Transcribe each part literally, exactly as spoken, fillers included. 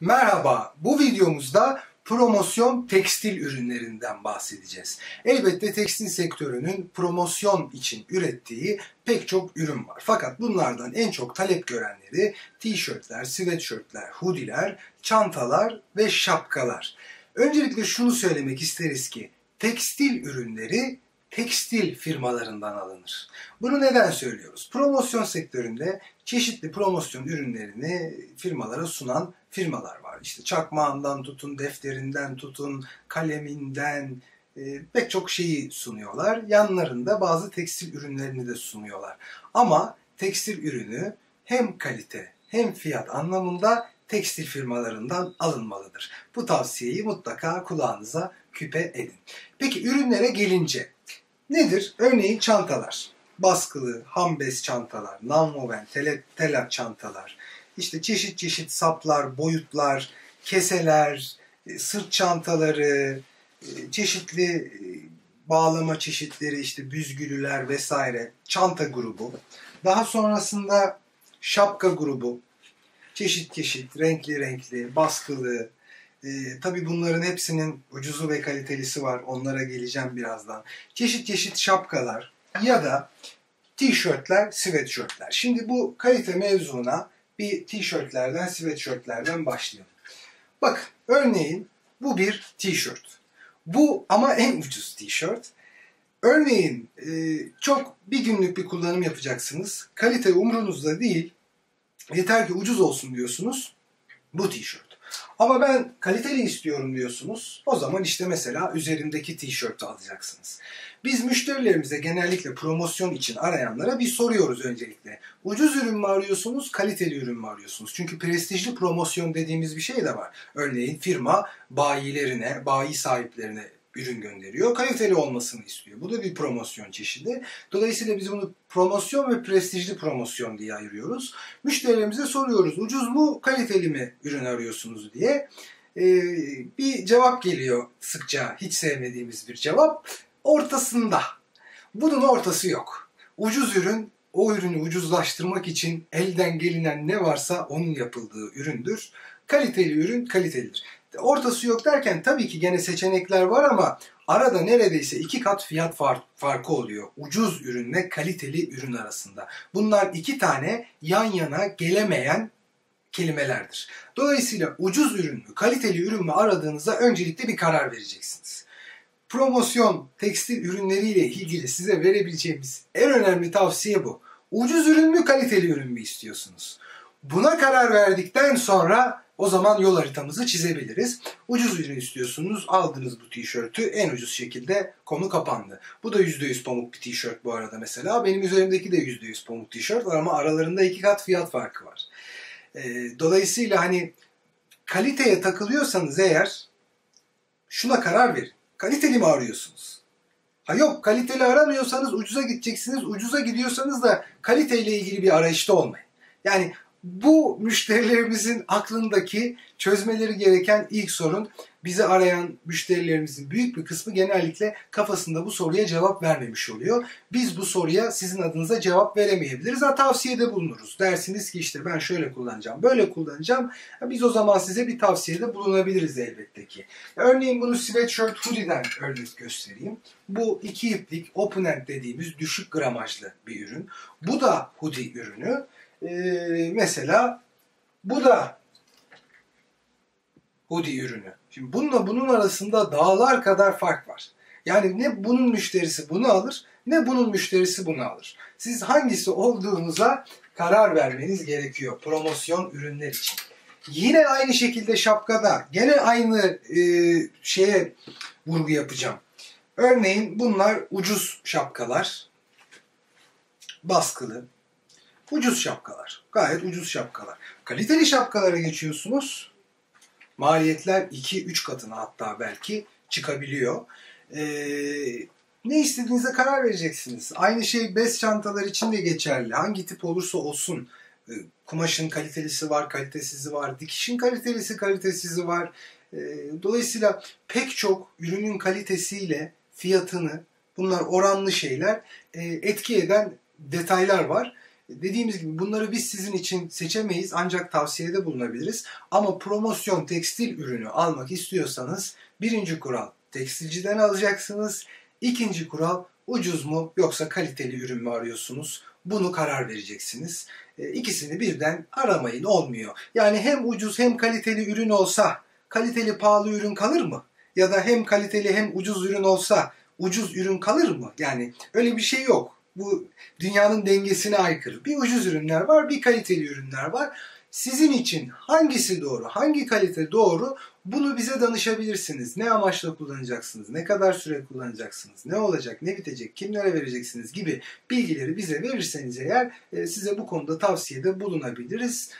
Merhaba, bu videomuzda promosyon tekstil ürünlerinden bahsedeceğiz. Elbette tekstil sektörünün promosyon için ürettiği pek çok ürün var. Fakat bunlardan en çok talep görenleri tişörtler, sweatshirtler, hoodiler, çantalar ve şapkalar. Öncelikle şunu söylemek isteriz ki tekstil ürünleri tekstil firmalarından alınır. Bunu neden söylüyoruz? Promosyon sektöründe çeşitli promosyon ürünlerini firmalara sunan firmalar var. İşte çakmağından tutun, defterinden tutun, kaleminden e, pek çok şeyi sunuyorlar. Yanlarında bazı tekstil ürünlerini de sunuyorlar. Ama tekstil ürünü hem kalite hem fiyat anlamında tekstil firmalarından alınmalıdır. Bu tavsiyeyi mutlaka kulağınıza küpe edin. Peki ürünlere gelince nedir? Örneğin çantalar. Baskılı, ham bez çantalar, nonwoven, telak çantalar, işte çeşit çeşit saplar, boyutlar, keseler, sırt çantaları, çeşitli bağlama çeşitleri, işte büzgülüler vesaire, çanta grubu. Daha sonrasında şapka grubu, çeşit çeşit, renkli renkli, baskılı. Ee, tabii bunların hepsinin ucuzu ve kalitelisi var. Onlara geleceğim birazdan. Çeşit çeşit şapkalar ya da tişörtler, sweatshirtler. Şimdi bu kalite mevzuna bir tişörtlerden, sweatshirtlerden başlayalım. Bakın örneğin bu bir tişört. Bu ama en ucuz tişört. Örneğin e, çok bir günlük bir kullanım yapacaksınız. Kalite umurunuzda değil. Yeter ki ucuz olsun diyorsunuz. Bu tişört. Ama ben kaliteli istiyorum diyorsunuz. O zaman işte mesela üzerindeki tişörtü alacaksınız. Biz müşterilerimize genellikle promosyon için arayanlara bir soruyoruz öncelikle. Ucuz ürün mü arıyorsunuz, kaliteli ürün mü arıyorsunuz? Çünkü prestijli promosyon dediğimiz bir şey de var. Örneğin firma bayilerine, bayi sahiplerine ürün gönderiyor. Kaliteli olmasını istiyor. Bu da bir promosyon çeşidi. Dolayısıyla biz bunu promosyon ve prestijli promosyon diye ayırıyoruz. Müşterilerimize soruyoruz. Ucuz mu, kaliteli mi ürün arıyorsunuz diye. Ee, bir cevap geliyor sıkça. Hiç sevmediğimiz bir cevap. Ortasında. Bunun ortası yok. Ucuz ürün, o ürünü ucuzlaştırmak için elden gelinen ne varsa onun yapıldığı üründür. Kaliteli ürün kalitelidir. Ortası yok derken tabii ki gene seçenekler var ama arada neredeyse iki kat fiyat farkı oluyor. Ucuz ürünle kaliteli ürün arasında. Bunlar iki tane yan yana gelemeyen kelimelerdir. Dolayısıyla ucuz ürün mü, kaliteli ürün mü aradığınızda öncelikle bir karar vereceksiniz. Promosyon tekstil ürünleriyle ilgili size verebileceğimiz en önemli tavsiye bu. Ucuz ürün mü, kaliteli ürün mü istiyorsunuz? Buna karar verdikten sonra o zaman yol haritamızı çizebiliriz. Ucuz ürün istiyorsunuz, aldınız bu tişörtü en ucuz şekilde, konu kapandı. Bu da yüzde yüz pamuk bir tişört bu arada mesela. Benim üzerimdeki de yüzde yüz pamuk tişört var ama aralarında iki kat fiyat farkı var. Ee, dolayısıyla hani kaliteye takılıyorsanız eğer şuna karar verin. Kaliteli mi arıyorsunuz? Ha yok, kaliteli aramıyorsanız ucuza gideceksiniz. Ucuza gidiyorsanız da kaliteyle ilgili bir arayışta olmayın. Yani bu müşterilerimizin aklındaki çözmeleri gereken ilk sorun. Bizi arayan müşterilerimizin büyük bir kısmı genellikle kafasında bu soruya cevap vermemiş oluyor. Biz bu soruya sizin adınıza cevap veremeyebiliriz. Ha, tavsiyede bulunuruz. Dersiniz ki işte ben şöyle kullanacağım, böyle kullanacağım. Ha, biz o zaman size bir tavsiyede bulunabiliriz elbette ki. Ya, örneğin bunu sweatshirt hoodie'den örnek göstereyim. Bu iki iplik open end dediğimiz düşük gramajlı bir ürün. Bu da hoodie ürünü. Ee, mesela bu da hoodie ürünü. Şimdi bununla bunun arasında dağlar kadar fark var. Yani ne bunun müşterisi bunu alır, ne bunun müşterisi bunu alır. Siz hangisi olduğunuza karar vermeniz gerekiyor promosyon ürünler için. Yine aynı şekilde şapkada gene aynı e, şeye vurgu yapacağım. Örneğin bunlar ucuz şapkalar. Baskılı. Ucuz şapkalar. Gayet ucuz şapkalar. Kaliteli şapkalara geçiyorsunuz. Maliyetler iki üç katına hatta belki çıkabiliyor. Ee, ne istediğinize karar vereceksiniz. Aynı şey bez çantalar için de geçerli. Hangi tip olursa olsun. Ee, kumaşın kalitelisi var, kalitesizi var. Dikişin kalitelisi, kalitesizi var. Ee, dolayısıyla pek çok ürünün kalitesiyle fiyatını, bunlar oranlı şeyler, e, etki eden detaylar var. Dediğimiz gibi bunları biz sizin için seçemeyiz, ancak tavsiyede bulunabiliriz. Ama promosyon tekstil ürünü almak istiyorsanız birinci kural tekstilciden alacaksınız. İkinci kural ucuz mu yoksa kaliteli ürün mü arıyorsunuz? Bunu karar vereceksiniz. İkisini birden aramayın, olmuyor. Yani hem ucuz hem kaliteli ürün olsa kaliteli pahalı ürün kalır mı? Ya da hem kaliteli hem ucuz ürün olsa ucuz ürün kalır mı? Yani öyle bir şey yok. Bu dünyanın dengesine aykırı. Bir ucuz ürünler var, bir kaliteli ürünler var. Sizin için hangisi doğru, hangi kalite doğru, bunu bize danışabilirsiniz. Ne amaçla kullanacaksınız, ne kadar süre kullanacaksınız, ne olacak, ne bitecek, kimlere vereceksiniz gibi bilgileri bize verirseniz eğer size bu konuda tavsiyede bulunabiliriz.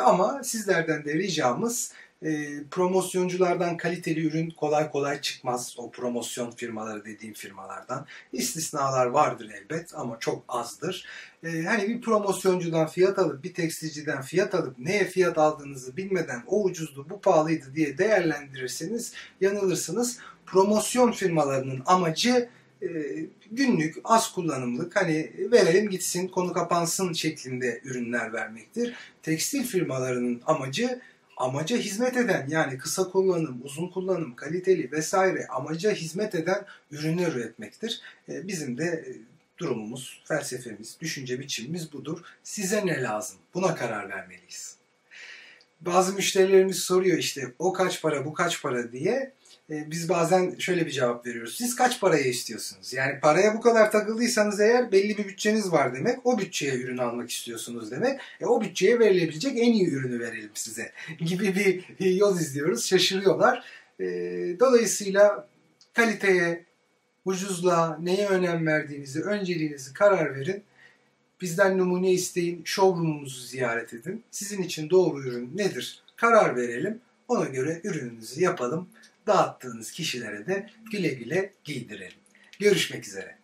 Ama sizlerden de ricamız, E, promosyonculardan kaliteli ürün kolay kolay çıkmaz. O promosyon firmaları dediğim firmalardan. İstisnalar vardır elbet ama çok azdır. E, hani bir promosyoncudan fiyat alıp bir tekstilciden fiyat alıp neye fiyat aldığınızı bilmeden o ucuzdu bu pahalıydı diye değerlendirirseniz yanılırsınız. Promosyon firmalarının amacı e, günlük az kullanımlık, hani verelim gitsin konu kapansın şeklinde ürünler vermektir. Tekstil firmalarının amacı amaca hizmet eden, yani kısa kullanım, uzun kullanım, kaliteli vesaire amaca hizmet eden ürünler üretmektir. Bizim de durumumuz, felsefemiz, düşünce biçimimiz budur. Size ne lazım? Buna karar vermeliyiz. Bazı müşterilerimiz soruyor işte o kaç para, bu kaç para diye. Biz bazen şöyle bir cevap veriyoruz. Siz kaç paraya istiyorsunuz? Yani paraya bu kadar takıldıysanız eğer belli bir bütçeniz var demek. O bütçeye ürün almak istiyorsunuz demek. E, o bütçeye verilebilecek en iyi ürünü verelim size gibi bir yol izliyoruz. Şaşırıyorlar. E, dolayısıyla kaliteye, ucuzluğa, neye önem verdiğinizi, önceliğinizi karar verin. Bizden numune isteyin. Showroom'umuzu ziyaret edin. Sizin için doğru ürün nedir? Karar verelim. Ona göre ürününüzü yapalım. Dağıttığınız kişilere de güle güle giydirelim. Görüşmek üzere.